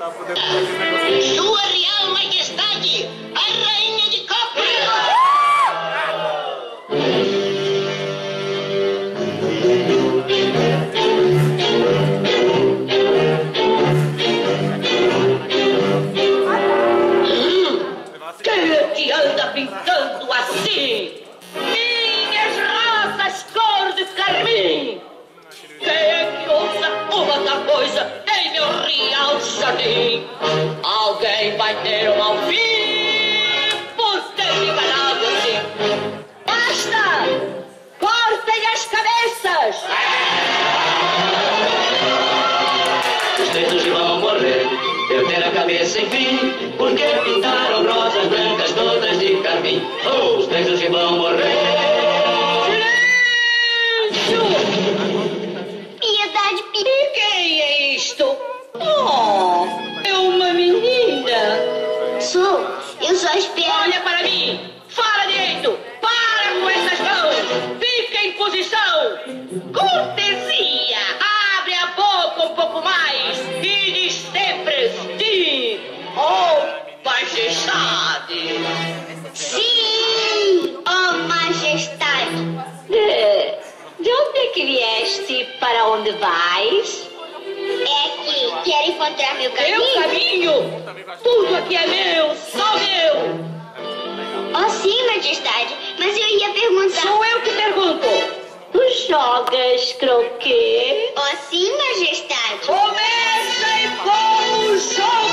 Em sua real majestade, a rainha de Copa! Quem é que anda brincando assim? Minhas rosas cor de carmim! Quem é que ousa uma da coisa? Real jardim, alguém vai ter um alfim por ter me enganado assim. Basta! Cortem as cabeças! Os dedos vão morrer, perder a cabeça enfim, porque pintaram rosas brancas todas de carmim. Os dedos vão morrer. Silêncio! Piedade, piedade. Quem é isto? Oh, é uma menina. Sou, eu só espero. Olha para mim, fala direito. Para com essas mãos. Fica em posição. Cortesia. Abre a boca um pouco mais e diz sempre sim. Oh, majestade. Sim, oh, majestade. De onde é que vieste? Para onde vais? É que quer encontrar meu caminho? Meu caminho? Tudo aqui é meu, só meu! Oh sim, majestade, mas eu ia perguntar... Sou eu que pergunto! Tu jogas croquet? Oh sim, majestade! Começa e põe o jogo!